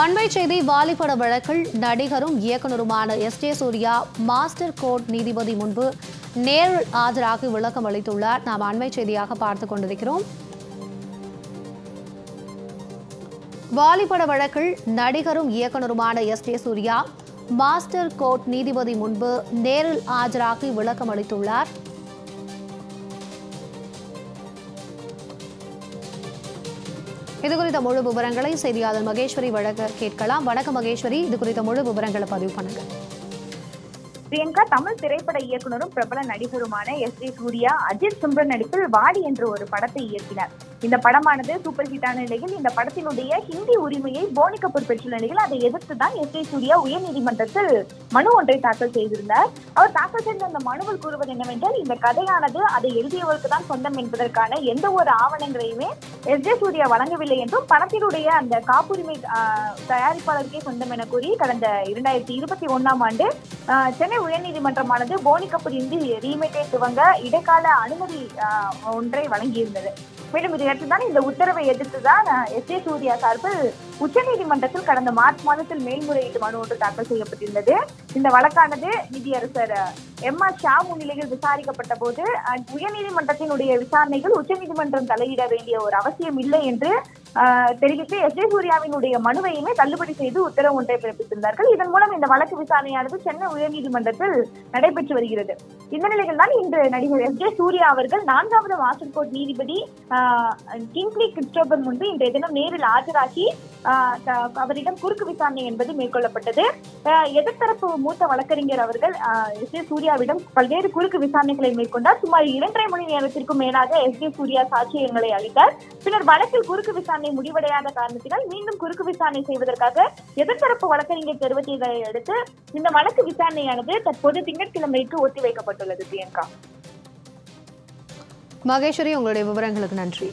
அண்மை செய்தி வாலி பட வழக்கில் நடிகரும் இயக்குனருமான S.J. சூர்யா மாஸ்டர் கோர்ட் நீதிபதி முன்பு நேரில் ஆஜராகி விளக்கம் அளித்துள்ளார். நாம் அண்மை செய்தியாக பார்த்துக் கொண்டிருக்கிறோம். வாலி பட வழக்கில் நடிகரும் இயக்குனருமான S.J. சூர்யா மாஸ்டர் கோர்ட் நீதிபதி முன்பு நேரில் ஆஜராகி விளக்கம் அளித்துள்ளார். இது குறித்த முழு விவரங்களை செய்தியாளர் மகேஸ்வரி வழங்க கேட்கலாம். வணக்கம் மகேஸ்வரி, இது குறித்த முழு விவரங்களை பதிவு பண்ணுங்க. பிரியங்கா, தமிழ் திரைப்பட இயக்குனரும் பிரபல நடிகருமான S.J. சூர்யா அஜித் சிம்ரன் நடிப்பில் வாலி என்ற ஒரு படத்தை இயக்கினார். இந்த படமானது சூப்பர் ஹிட்டான நிலையில் இந்த படத்தினுடைய ஹிந்தி உரிமையை போனி கபூர் பெற்றுள்ள நிலையில் அதை எதிர்த்து தான் S.J. சூர்யா உயர்நீதிமன்றத்தில் மனு ஒன்றை தாக்கல் செய்திருந்தார். அவர் தாக்கல் செய்த அந்த மனுவில் கூறுவது என்னவென்றால், இந்த கதையானது அதை எழுதியவருக்கு தான் சொந்தம் என்பதற்கான எந்த ஒரு ஆவணங்களையுமே S.J. சூர்யா வழங்கவில்லை என்றும், படத்தினுடைய அந்த காப்புரிமை தயாரிப்பாளருக்கே சொந்தம் என கூறி கடந்த 2021 ஆண்டு சென்னை உயர்நீதிமன்றமானது போனி கபூர் இந்தி ரீமேக்கை துவங்க இடைக்கால அனுமதி ஒன்றை வழங்கியிருந்தது. மேலும் இதையடுத்து தான் இந்த உத்தரவை எதிர்த்துதான் S.J. சூர்யா சார்பில் உச்சநீதிமன்றத்தில் கடந்த மார்ச் மாதத்தில் மேல்முறையீட்டு மனு ஒன்று தாக்கல் செய்யப்பட்டிருந்தது. இந்த வழக்கானது நீதியரசர் M.R. ஷா முன்னிலையில் விசாரிக்கப்பட்ட போது, உயர்நீதிமன்றத்தினுடைய விசாரணைகள் உச்சநீதிமன்றம் தலையிட வேண்டிய ஒரு அவசியம் இல்லை என்று தெரிவித்து S.J. சூர்யாவினுடைய மனுவையுமே தள்ளுபடி செய்து உத்தரவு ஒன்றை பிறப்பித்திருந்தார்கள். இதன் மூலம் இந்த வழக்கு விசாரணையானது சென்னை உயர்நீதிமன்றத்தில் நடைபெற்று வருகிறது. இந்த நிலையில் தான் இன்று நடிகர் S.J. சூர்யா அவர்கள் 4வது மாஸ்டர் கோர்ட் நீதிபதி கிங்லி கிறிஸ்டோபர் முன்பு இன்றைய தினம் நேரில் ஆஜராகி அவரிடம் குறுக்கு விசாரணை என்பது மேற்கொள்ளப்பட்டது. எதிர்த்தரப்பு மூத்த வழக்கறிஞர் அவர்கள் S.J. சூர்யாவிடம் பல்வேறு குறுக்கு விசாரணைகளை மேற்கொண்டார். சுமார் 2.5 மணி நேரத்திற்கும் மேலாக S.J. சூர்யா சாட்சியங்களை அளித்தார். பின்னர் வழக்கில் குறுக்கு விசாரணை முடிவடையாத காரணத்தினால் மீண்டும் குறுக்கு விசாரணை செய்வதற்காக எதிர்த்தரப்பு வழக்கறிஞர் தெரிவித்ததை அடுத்து இந்த வழக்கு விசாரணையானது தற்போது திங்கட்கிழமைக்கு ஒத்திவைக்கப்பட்டுள்ளது. பிரியங்கா, மகேஸ்வரி, உங்களுடைய விவரங்களுக்கு நன்றி.